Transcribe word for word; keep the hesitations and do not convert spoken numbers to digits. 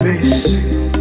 Ves